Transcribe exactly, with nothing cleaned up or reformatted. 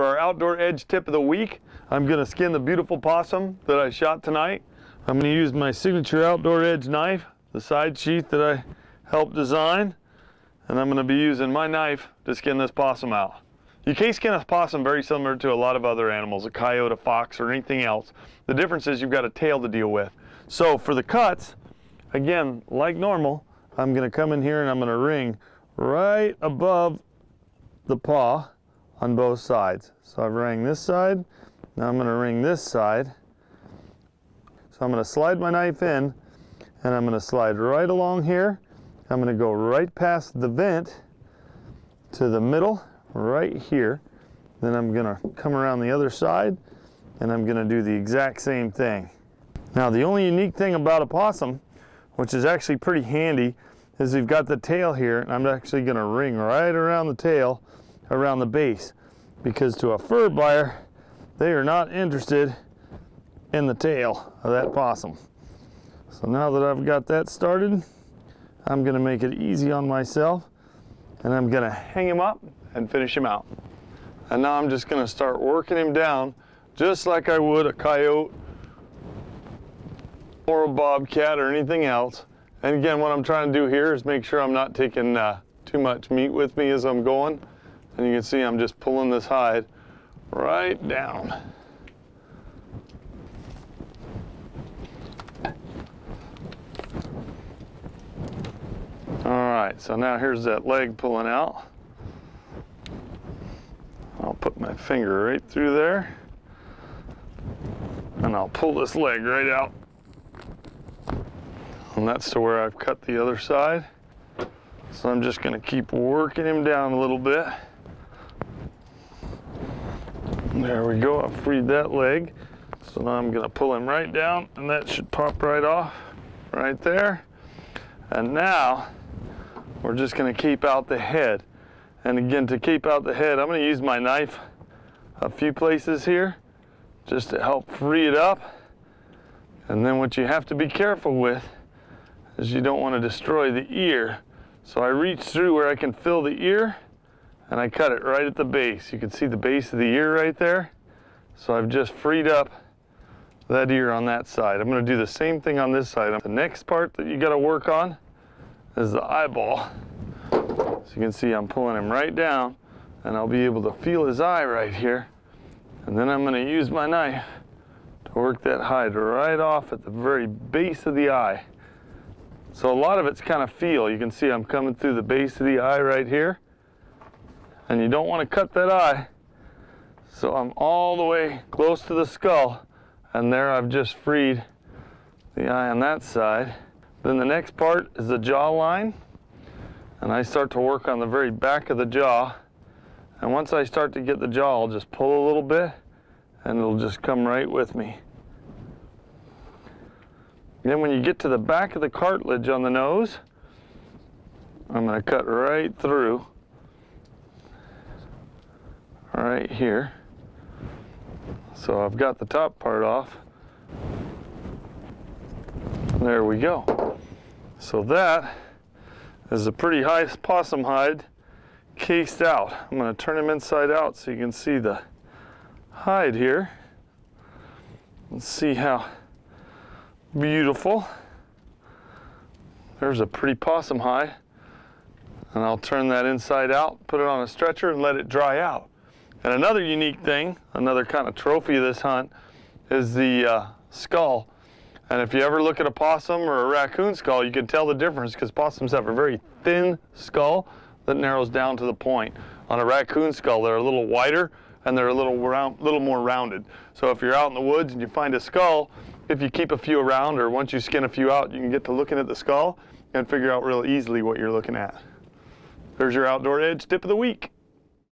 for our Outdoor Edge tip of the week. I'm going to skin the beautiful possum that I shot tonight. I'm going to use my signature Outdoor Edge knife, the side sheath that I helped design, and I'm going to be using my knife to skin this possum out. You can skin a possum very similar to a lot of other animals, a coyote, a fox, or anything else. The difference is you've got a tail to deal with. So for the cuts, again, like normal, I'm going to come in here and I'm going to ring right above the paw on both sides. So I've rang this side, now I'm going to ring this side. So I'm going to slide my knife in, and I'm going to slide right along here. I'm going to go right past the vent to the middle, right here. Then I'm going to come around the other side, and I'm going to do the exact same thing. Now, the only unique thing about a possum, which is actually pretty handy, is we've got the tail here, and I'm actually going to ring right around the tail, around the base, because to a fur buyer, they are not interested in the tail of that possum. So now that I've got that started, I'm going to make it easy on myself, and I'm going to hang him up and finish him out. And now I'm just going to start working him down, just like I would a coyote or a bobcat or anything else. And again, what I'm trying to do here is make sure I'm not taking uh, too much meat with me as I'm going. And you can see I'm just pulling this hide right down. Alright, so now here's that leg pulling out. I'll put my finger right through there, and I'll pull this leg right out. And that's to where I've cut the other side. So I'm just going to keep working him down a little bit. There we go, I've freed that leg. So now I'm going to pull him right down, and that should pop right off, right there. And now we're just going to keep out the head. And again, to keep out the head, I'm going to use my knife a few places here just to help free it up. And then what you have to be careful with is you don't want to destroy the ear. So I reach through where I can feel the ear, and I cut it right at the base. You can see the base of the ear right there. So I've just freed up that ear on that side. I'm going to do the same thing on this side. The next part that you got to work on is the eyeball. So you can see I'm pulling him right down, and I'll be able to feel his eye right here. And then I'm going to use my knife to work that hide right off at the very base of the eye. So a lot of it's kind of feel. You can see I'm coming through the base of the eye right here. And you don't want to cut that eye. So I'm all the way close to the skull. And there I've just freed the eye on that side. Then the next part is the jaw line. And I start to work on the very back of the jaw. And once I start to get the jaw, I'll just pull a little bit, and it'll just come right with me. And then when you get to the back of the cartilage on the nose, I'm going to cut right through, right here. So I've got the top part off. There we go. So that is a pretty high possum hide cased out. I'm going to turn him inside out so you can see the hide here. Let's see how beautiful. There's a pretty possum hide, and I'll turn that inside out, put it on a stretcher, and let it dry out. And another unique thing, another kind of trophy of this hunt, is the uh, skull. And if you ever look at a possum or a raccoon skull, you can tell the difference, because possums have a very thin skull that narrows down to the point. On a raccoon skull, they're a little wider, and they're a little round, little more rounded. So if you're out in the woods and you find a skull, if you keep a few around, or once you skin a few out, you can get to looking at the skull and figure out real easily what you're looking at. There's your Outdoor Edge tip of the week.